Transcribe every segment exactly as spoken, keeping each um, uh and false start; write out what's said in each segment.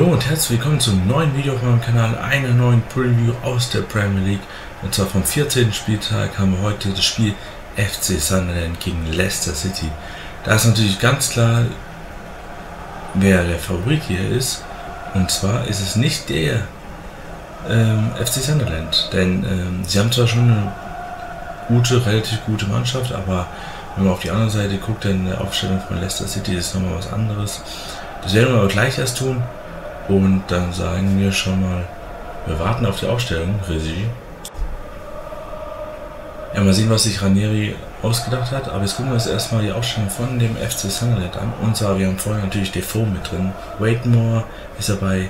Hallo und herzlich willkommen zum neuen Video auf meinem Kanal, einer neuen Preview aus der Premier League. Und zwar vom vierzehnten Spieltag haben wir heute das Spiel F C Sunderland gegen Leicester City. Da ist natürlich ganz klar, wer der Favorit hier ist. Und zwar ist es nicht der ähm, F C Sunderland, denn ähm, sie haben zwar schon eine gute, relativ gute Mannschaft, aber wenn man auf die andere Seite guckt, dann die Aufstellung von Leicester City ist nochmal was anderes. Das werden wir aber gleich erst tun. Und dann sagen wir schon mal, wir warten auf die Aufstellung, Regie. Ja, mal sehen, was sich Ranieri ausgedacht hat, aber jetzt gucken wir uns erstmal die Aufstellung von dem F C Sunderland an. Und zwar, wir haben vorher natürlich Defoe mit drin, Wade Moore ist dabei,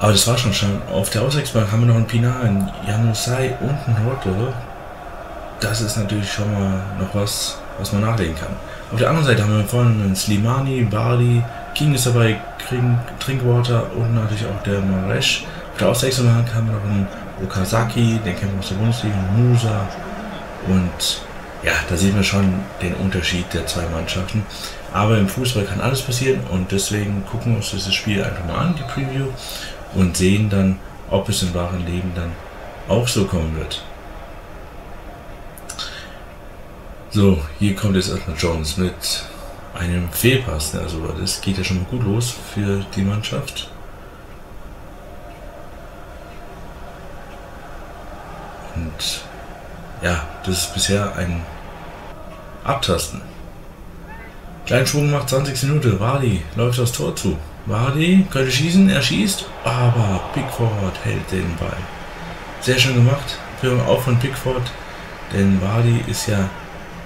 aber das war schon schon. Auf der Auswechselbank haben wir noch einen Pinar, einen Januzaj und einen Horto. Das ist natürlich schon mal noch was, was man nachlegen kann. Auf der anderen Seite haben wir vorne einen Slimani, Bali, King ist dabei, King, Drinkwater und natürlich auch der Maresch. Auf der Auswechslung haben wir noch einen Okazaki, den kennen wir aus der Bundesliga, einen Musa. Und ja, da sehen wir schon den Unterschied der zwei Mannschaften. Aber im Fußball kann alles passieren und deswegen gucken wir uns dieses Spiel einfach mal an, die Preview, und sehen dann, ob es im wahren Leben dann auch so kommen wird. So, hier kommt jetzt erstmal Jones mit einem Fehlpass, also das geht ja schon mal gut los für die Mannschaft. Und ja, das ist bisher ein Abtasten. Kleinen Schwung macht zwanzigste Minute, Wadi läuft das Tor zu. Wadi könnte schießen, er schießt, aber Pickford hält den Ball. Sehr schön gemacht, auch von Pickford, denn Wadi ist ja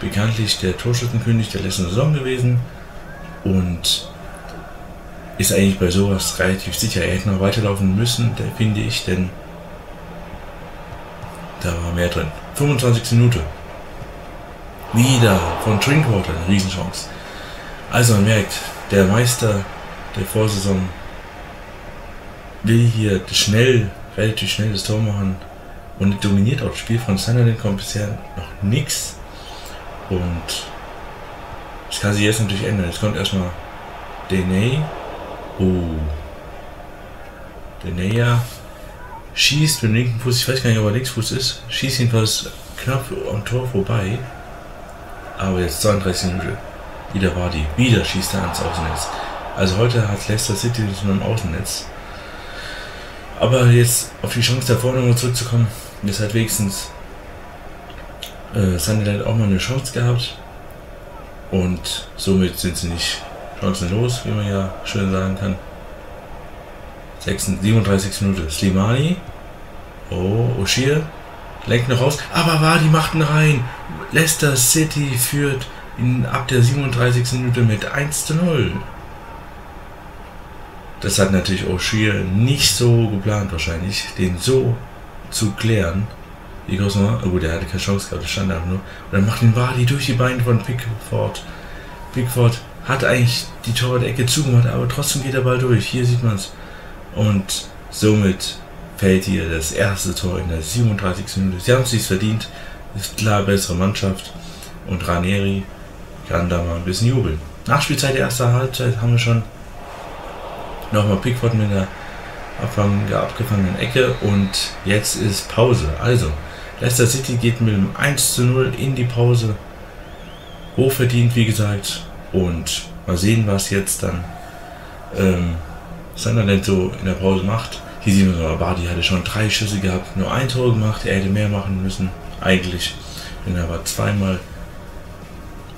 bekanntlich der Torschützenkönig der letzten Saison gewesen und ist eigentlich bei sowas relativ sicher. Er hätte noch weiterlaufen müssen, finde ich, denn da war mehr drin. fünfundzwanzigste Minute. Wieder von Drinkwater, eine Riesenchance. Also man merkt, der Meister der Vorsaison will hier schnell, relativ schnell das Tor machen und dominiert auch das Spiel. Von Sunderland kommt bisher noch nichts. Und das kann sich jetzt natürlich ändern. Jetzt kommt erstmal Dene. Oh. Denea schießt mit dem linken Fuß, ich weiß gar nicht, ob er Linksfuß ist, schießt jedenfalls knapp am Tor vorbei. Aber jetzt zweiunddreißig Minuten. Wieder Wadi. Wieder schießt er ans Außennetz. Also heute hat Leicester City das nur im Außennetz. Aber jetzt auf die Chance davor nochmal zurückzukommen, ist halt wenigstens Äh, Sunderland auch mal eine Chance gehabt und somit sind sie nicht chancenlos, wie man ja schön sagen kann. sechsunddreißig, siebenunddreißig Minute, Slimani, oh, O'Shea lenkt noch raus, aber Wadi macht ihn rein. Leicester City führt in, ab der siebenunddreißigsten Minute mit eins zu null. Das hat natürlich O'Shea nicht so geplant wahrscheinlich, den so zu klären. Oh gut, der hatte keine Chance gehabt, der stand einfach nur. Und dann macht den Wadi durch die Beine von Pickford. Pickford hat eigentlich die Torwart-Ecke zugemacht, aber trotzdem geht der Ball durch. Hier sieht man es. Und somit fällt hier das erste Tor in der siebenunddreißigsten Minute. Sie haben es sich verdient. Ist klar, bessere Mannschaft. Und Ranieri kann da mal ein bisschen jubeln. Nachspielzeit der ersten Halbzeit haben wir schon nochmal Pickford mit einer abgefangenen Ecke. Und jetzt ist Pause. Also Leicester City geht mit dem eins zu null in die Pause, hochverdient wie gesagt, und mal sehen, was jetzt dann ähm, Sunderland so in der Pause macht. Hier sehen wir, Vardy hatte schon drei Schüsse gehabt, nur ein Tor gemacht, er hätte mehr machen müssen eigentlich, denn er war zweimal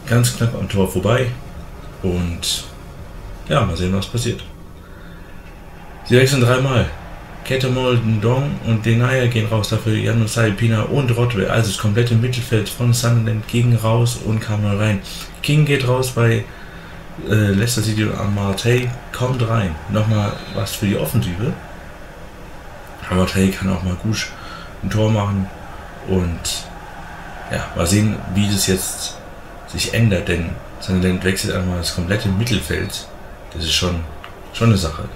ganz knapp am Tor vorbei und ja, mal sehen, was passiert. Sie wechseln dreimal. Ketamol, Ndong und Denaya gehen raus, dafür Januzaj, Pinar und Rodwell. Also das komplette Mittelfeld von Sunderland ging raus und kam neu rein. King geht raus bei äh, Leicester City und Amartey kommt rein. Nochmal was für die Offensive. Amartey kann auch mal gut ein Tor machen und ja, mal sehen, wie das jetzt sich ändert, denn Sunderland wechselt einmal das komplette Mittelfeld. Das ist schon, schon eine Sache.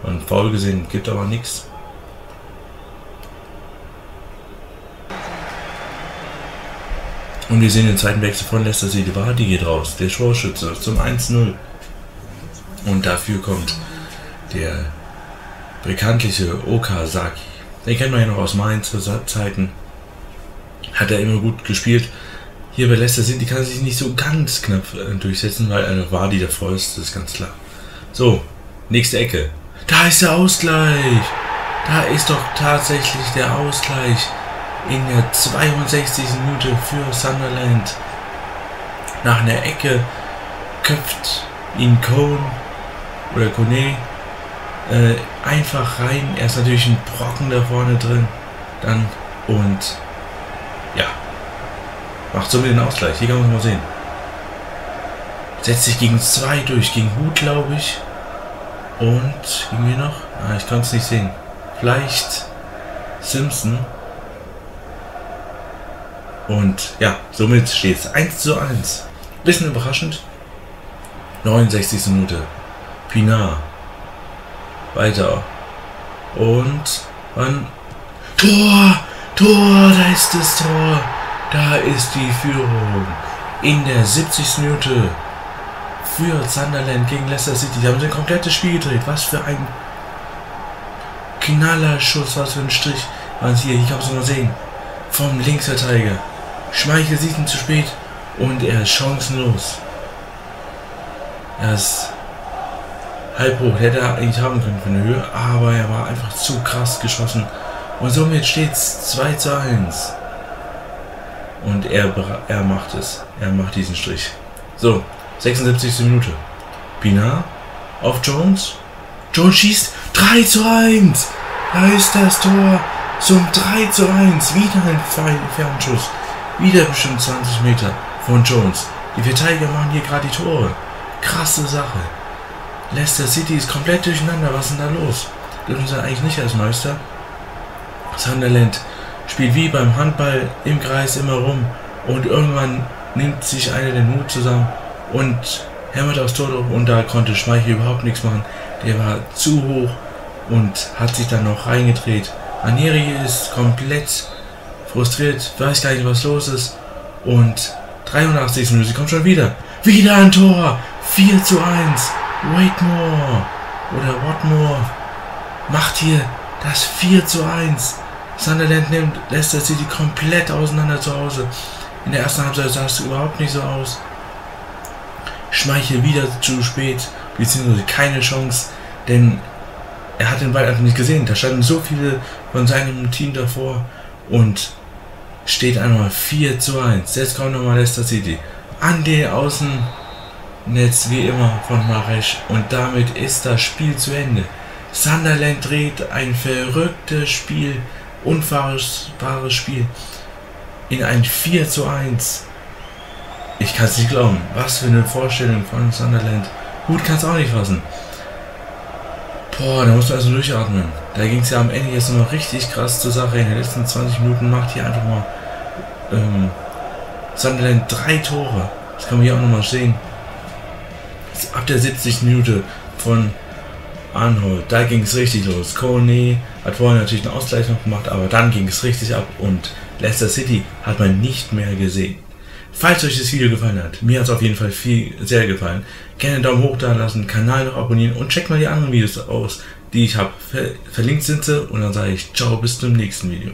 Und faul gesehen, gibt aber nichts. Und wir sehen den zweiten Wechsel von Leicester City. Wadi geht raus, der Torschütze zum eins zu null. Und dafür kommt der bekanntliche Okazaki. Den kennt man ja noch aus Mainz zu Zeiten. Hat er immer gut gespielt. Hier bei Leicester City kann er sich nicht so ganz knapp durchsetzen, weil eine Wadi davor ist, das ist ganz klar. So, nächste Ecke. Da ist der Ausgleich. Da ist doch tatsächlich der Ausgleich in der zweiundsechzigsten Minute für Sunderland. Nach einer Ecke köpft ihn Koné oder Koné äh, einfach rein. Er ist natürlich ein Brocken da vorne drin. Dann und ja, macht somit den Ausgleich. Hier kann man es mal sehen. Setzt sich gegen zwei durch, gegen Hut, glaube ich. Und gegen wen noch? Ah, ich kann es nicht sehen. Vielleicht Simpson. Und ja, somit steht es eins zu eins. Bisschen überraschend. neunundsechzigste Minute. Pinar. Weiter. Und dann Tor! Tor! Da ist das Tor! Da ist die Führung. In der siebzigsten Minute. Für Sunderland gegen Leicester City. Die haben sie ein komplettes Spiel gedreht. Was für ein Knallerschuss, was für ein Strich. Waren es hier, ich kann es nur sehen. Vom Linksverteidiger. Schmeichel sieht ihn zu spät und er ist chancenlos. Er ist halb hoch. Hätte er eigentlich haben können für eine Höhe, aber er war einfach zu krass geschossen. Und somit steht es zwei zu eins. Und er, er macht es. Er macht diesen Strich. So, sechsundsiebzigste Minute. Pinar auf Jones. Jones schießt drei zu eins. Da ist das Tor zum drei zu eins. Wieder ein Fernschuss. Wieder bestimmt zwanzig Meter von Jones. Die Verteidiger machen hier gerade die Tore. Krasse Sache. Leicester City ist komplett durcheinander. Was ist denn da los? Die sind eigentlich nicht als Meister. Sunderland spielt wie beim Handball im Kreis immer rum. Und irgendwann nimmt sich einer den Mut zusammen und hämmert aufs Tor. Und da konnte Schmeichel überhaupt nichts machen. Der war zu hoch und hat sich dann noch reingedreht. Ranieri ist komplett frustriert, weiß gar nicht, was los ist. Und dreiundachtzigste Minute kommt schon wieder. Wieder ein Tor! vier zu eins. Waitmore oder Waitmore macht hier das vier zu eins. Sunderland nimmt Leicester City komplett auseinander zu Hause. In der ersten Halbzeit sah es überhaupt nicht so aus. Schmeichel wieder zu spät, beziehungsweise keine Chance, denn er hat den Ball einfach nicht gesehen. Da standen so viele von seinem Team davor und steht einmal vier zu eins. Jetzt kommt nochmal Leicester City an die Außennetz wie immer von Maresch und damit ist das Spiel zu Ende. Sunderland dreht ein verrücktes Spiel, unfassbares Spiel in ein vier zu eins. Ich kann es nicht glauben. Was für eine Vorstellung von Sunderland. Gut, kann es auch nicht fassen. Boah, da musst du also durchatmen. Da ging es ja am Ende jetzt noch richtig krass zur Sache. In den letzten zwanzig Minuten macht hier einfach mal ähm, Sunderland drei Tore. Das kann man hier auch nochmal sehen. Ab der siebzigsten Minute von Arnhold. Da ging es richtig los. Koné hat vorher natürlich einen Ausgleich noch gemacht, aber dann ging es richtig ab und Leicester City hat man nicht mehr gesehen. Falls euch das Video gefallen hat, mir hat es auf jeden Fall viel, sehr gefallen, gerne einen Daumen hoch da lassen, Kanal noch abonnieren und checkt mal die anderen Videos aus, die ich habe. Ver- verlinkt sind sie und dann sage ich ciao, bis zum nächsten Video.